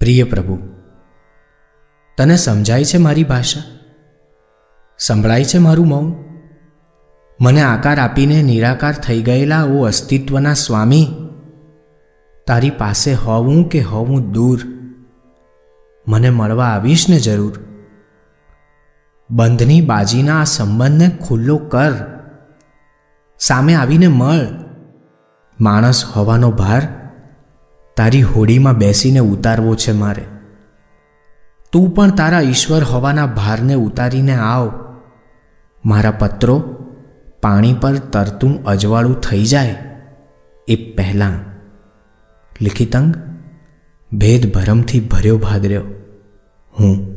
પ્રિય પ્રભુ, તને સમજાય છે મારી ભાષા? સંભળાય છે મારું મૌન? મને આકાર આપીને નિરાકાર થઈ ગયેલા ઓ અસ્તિત્વના સ્વામી, તારી પાસે હોવું કે હોવું દૂર, મને મળવા આવીશ ને જરૂર. બંધની બાજીના આ સંબંધને ખુલ્લો કર, સામે આવીને મળ. માણસ હોવાનો ભાર તારી હોડીમાં બેસીને ઉતારવો છે મારે. તું પણ તારા ઈશ્વર હોવાના ભારને ઉતારીને આવ. મારા પત્રો પાણી પર તરતું અજવાળું થઈ જાય એ પહેલાં. લિખિતંગ, ભેદ ભરમથી ભર્યો ભાદર્યો હું.